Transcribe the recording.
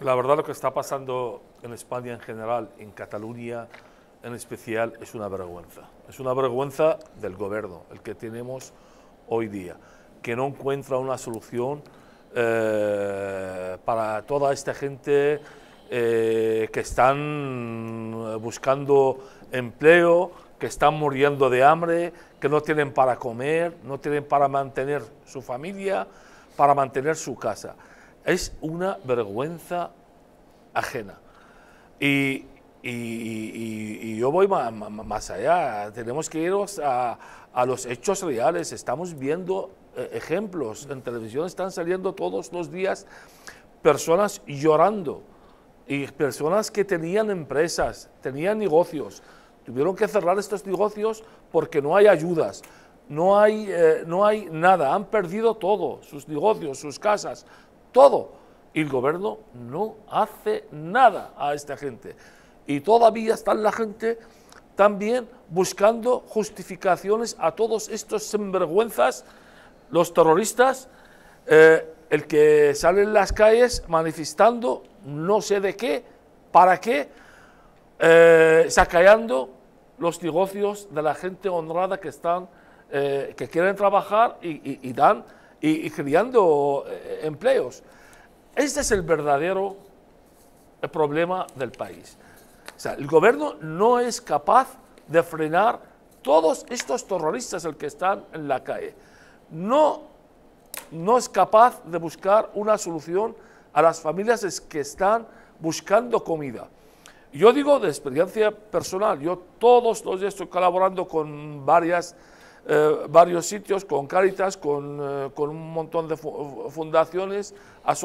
La verdad, lo que está pasando en España en general, en Cataluña en especial, es una vergüenza. Es una vergüenza del gobierno, el que tenemos hoy día, que no encuentra una solución para toda esta gente que están buscando empleo, que están muriendo de hambre, que no tienen para comer, no tienen para mantener su familia, para mantener su casa. Es una vergüenza ajena. Y yo voy más allá. Tenemos que irnos a los hechos reales. Estamos viendo ejemplos. En televisión están saliendo todos los días personas llorando. Y personas que tenían empresas, tenían negocios. Tuvieron que cerrar estos negocios porque no hay ayudas. No hay nada. Han perdido todo. Sus negocios, sus casas, todo. Y el gobierno no hace nada a esta gente. Y todavía está la gente también buscando justificaciones a todos estos sinvergüenzas, los terroristas, el que sale en las calles manifestando no sé de qué, para qué, saqueando los negocios de la gente honrada que están, que quieren trabajar y creando empleos. Este es el verdadero problema del país. O sea, el gobierno no es capaz de frenar todos estos terroristas que están en la calle. No es capaz de buscar una solución a las familias que están buscando comida. Yo digo de experiencia personal, yo todos los días estoy colaborando con varios sitios, con Cáritas, con un montón de fundaciones, asociaciones.